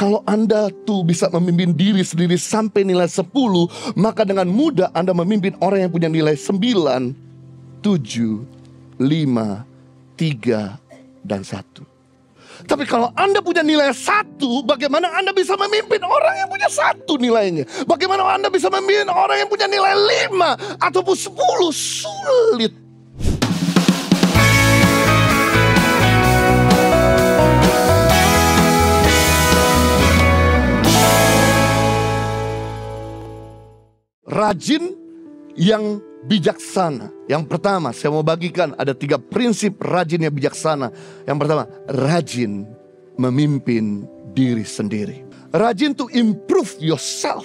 Kalau Anda tuh bisa memimpin diri sendiri sampai nilai 10, maka dengan mudah Anda memimpin orang yang punya nilai 9, 7, 5, 3, dan 1. Tapi kalau Anda punya nilai 1, bagaimana Anda bisa memimpin orang yang punya 1 nilainya? Bagaimana Anda bisa memimpin orang yang punya nilai 5 ataupun 10? Sulit. Rajin yang bijaksana. Yang pertama saya mau bagikan ada 3 prinsip rajin yang bijaksana. Yang pertama, rajin memimpin diri sendiri. Rajin to improve yourself.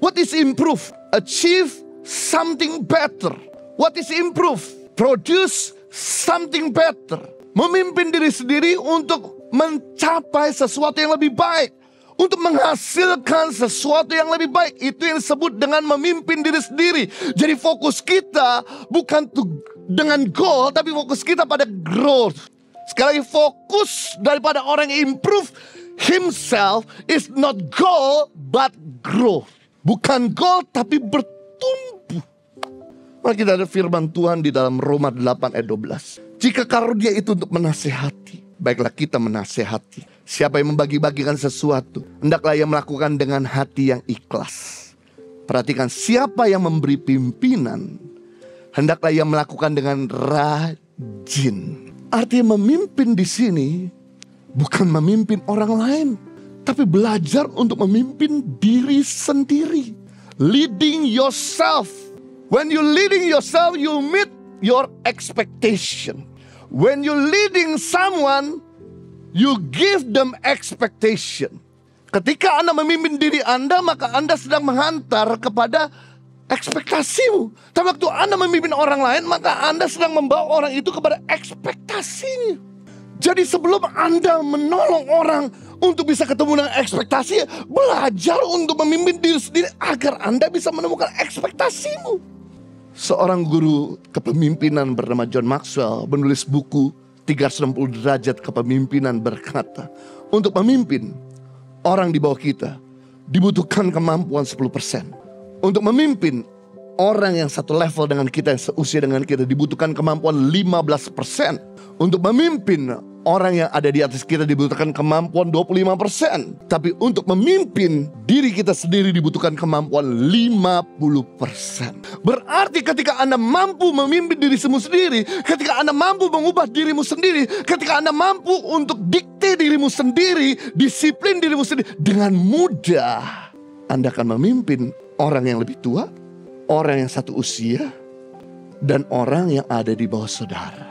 What is improve? Achieve something better. What is improve? Produce something better. Memimpin diri sendiri untuk mencapai sesuatu yang lebih baik. Untuk menghasilkan sesuatu yang lebih baik. Itu yang disebut dengan memimpin diri sendiri. Jadi fokus kita bukan dengan goal, tapi fokus kita pada growth. Sekali lagi, fokus daripada orang yang improve himself is not goal but growth. Bukan goal tapi bertumbuh. Mari kita ada firman Tuhan di dalam Roma 8:12. Jika karunia itu untuk menasehati, baiklah kita menasehati. Siapa yang membagi-bagikan sesuatu, hendaklah ia melakukan dengan hati yang ikhlas. Perhatikan, siapa yang memberi pimpinan, hendaklah ia melakukan dengan rajin. Artinya memimpin di sini bukan memimpin orang lain, tapi belajar untuk memimpin diri sendiri. Leading yourself. When you leading yourself, you meet your expectation. When you leading someone, you give them expectation. Ketika Anda memimpin diri Anda, maka Anda sedang menghantar kepada ekspektasimu. Tapi waktu Anda memimpin orang lain, maka Anda sedang membawa orang itu kepada ekspektasinya. Jadi sebelum Anda menolong orang untuk bisa ketemu dengan ekspektasi, belajar untuk memimpin diri sendiri agar Anda bisa menemukan ekspektasimu. Seorang guru kepemimpinan bernama John Maxwell menulis buku 360 derajat kepemimpinan berkata, untuk memimpin orang di bawah kita dibutuhkan kemampuan 10%. Untuk memimpin orang yang satu level dengan kita, yang seusia dengan kita, dibutuhkan kemampuan 15%. Untuk memimpin orang yang ada di atas kita dibutuhkan kemampuan 25%. Tapi untuk memimpin diri kita sendiri dibutuhkan kemampuan 50%. Berarti ketika Anda mampu memimpin diri sendiri, ketika Anda mampu mengubah dirimu sendiri, ketika Anda mampu untuk dikte dirimu sendiri, disiplin dirimu sendiri, dengan mudah Anda akan memimpin orang yang lebih tua, orang yang satu usia, dan orang yang ada di bawah saudara.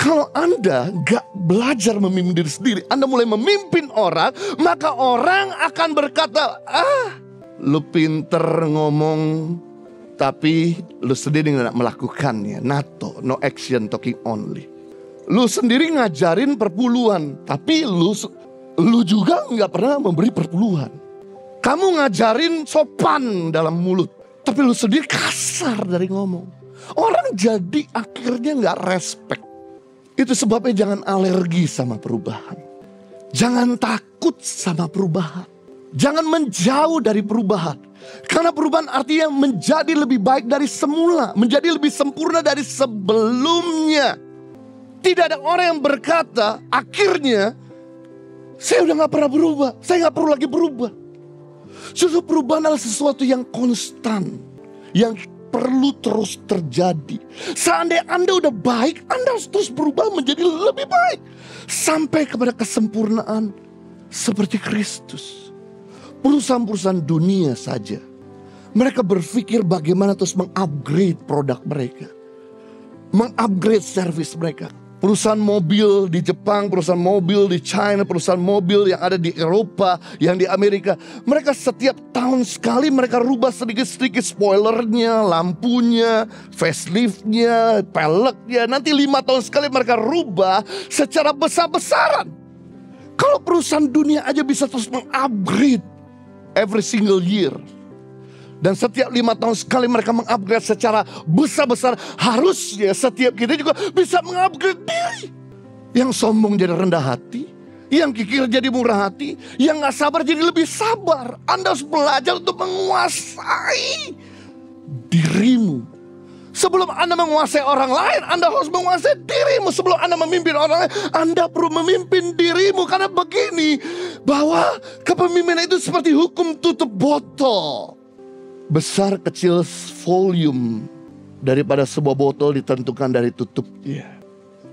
Kalau Anda gak belajar memimpin diri sendiri, Anda mulai memimpin orang, maka orang akan berkata, lu pinter ngomong, tapi lu sendiri gak melakukannya. NATO, no action talking only. Lu sendiri ngajarin perpuluhan, tapi lu juga gak pernah memberi perpuluhan. Kamu ngajarin sopan dalam mulut, tapi lu sendiri kasar dari ngomong. Orang jadi akhirnya gak respect. Itu sebabnya jangan alergi sama perubahan. Jangan takut sama perubahan. Jangan menjauh dari perubahan. Karena perubahan artinya menjadi lebih baik dari semula. Menjadi lebih sempurna dari sebelumnya. Tidak ada orang yang berkata, akhirnya saya udah gak pernah berubah. Saya gak perlu lagi berubah. Justru perubahan adalah sesuatu yang konstan. Yang perlu terus terjadi. Seandainya Anda udah baik, Anda harus terus berubah menjadi lebih baik. Sampai kepada kesempurnaan seperti Kristus. Perusahaan-perusahaan dunia saja, mereka berpikir bagaimana terus mengupgrade produk mereka. Mengupgrade service mereka. Perusahaan mobil di Jepang, perusahaan mobil di China, perusahaan mobil yang ada di Eropa, yang di Amerika. Mereka setiap tahun sekali mereka rubah sedikit-sedikit spoilernya, lampunya, faceliftnya, peleknya. Nanti 5 tahun sekali mereka rubah secara besar-besaran. Kalau perusahaan dunia aja bisa terus mengupgrade every single year. Dan setiap 5 tahun sekali mereka mengupgrade secara besar-besar. Harusnya setiap kita juga bisa mengupgrade diri. Yang sombong jadi rendah hati. yang kikir jadi murah hati, yang gak sabar jadi lebih sabar. Anda harus belajar untuk menguasai dirimu. Sebelum Anda menguasai orang lain, Anda harus menguasai dirimu. Sebelum Anda memimpin orang lain, Anda perlu memimpin dirimu. Karena begini, bahwa kepemimpinan itu seperti hukum tutup botol. Besar kecil volume daripada sebuah botol ditentukan dari tutupnya.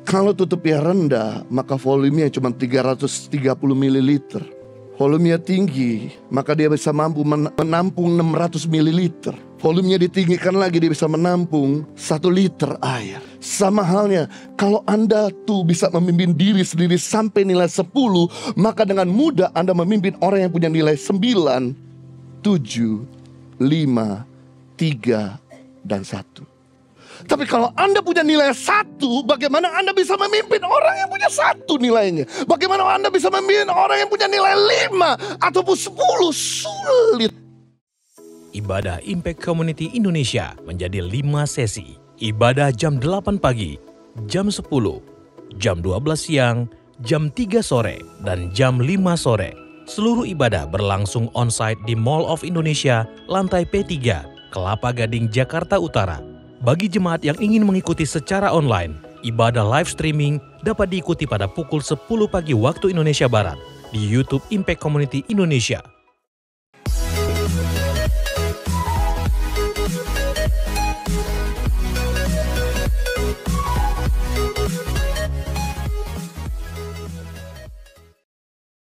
Kalau tutupnya rendah, maka volumenya cuma 330 ml. Volumenya tinggi, maka dia bisa mampu menampung 600 ml. Volumenya ditinggikan lagi, dia bisa menampung 1 liter air. Sama halnya, kalau Anda tuh bisa memimpin diri sendiri sampai nilai 10, maka dengan mudah Anda memimpin orang yang punya nilai 9, 7, 5, 3, dan 1. Tapi kalau Anda punya nilai 1, bagaimana Anda bisa memimpin orang yang punya 1 nilainya? Bagaimana Anda bisa memimpin orang yang punya nilai 5 ataupun 10? Sulit. Ibadah Impact Community Indonesia menjadi 5 sesi. Ibadah jam 8 pagi, jam 10, jam 12 siang, jam 3 sore, dan jam 5 sore. Seluruh ibadah berlangsung on-site di Mall of Indonesia, lantai P3, Kelapa Gading, Jakarta Utara. Bagi jemaat yang ingin mengikuti secara online, ibadah live streaming dapat diikuti pada pukul 10 pagi waktu Indonesia Barat di YouTube Impact Community Indonesia.